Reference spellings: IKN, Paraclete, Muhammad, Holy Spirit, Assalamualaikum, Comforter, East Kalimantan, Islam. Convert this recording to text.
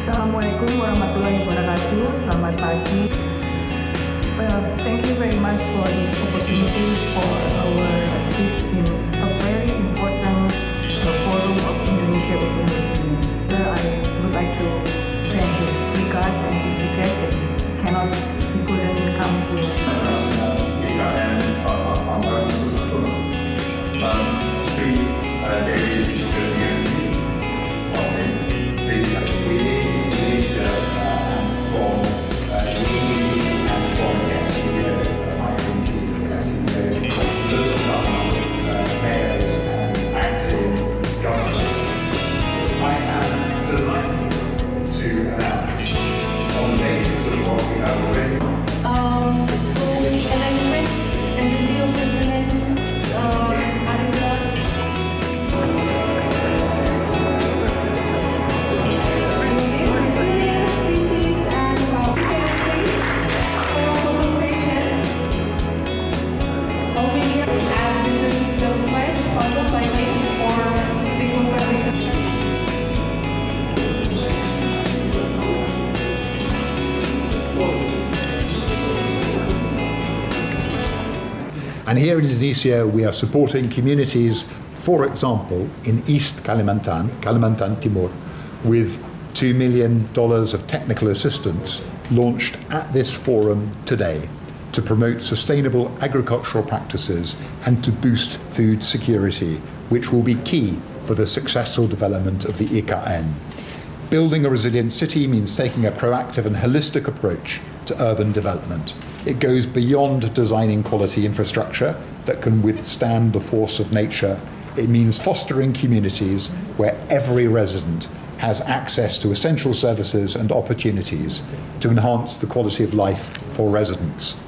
Assalamualaikum warahmatullahi wabarakatuh. Selamat pagi. Well, thank you very much for this opportunity for our speech in a very important forum of Indonesia Open Students. I would like to send this regards and this request that he couldn't come to. And here in Indonesia, we are supporting communities, for example, in East Kalimantan, Kalimantan Timur, with $2 million of technical assistance launched at this forum today to promote sustainable agricultural practices and to boost food security, which will be key for the successful development of the IKN. Building a resilient city means taking a proactive and holistic approach to urban development. It goes beyond designing quality infrastructure that can withstand the force of nature. It means fostering communities where every resident has access to essential services and opportunities to enhance the quality of life for residents.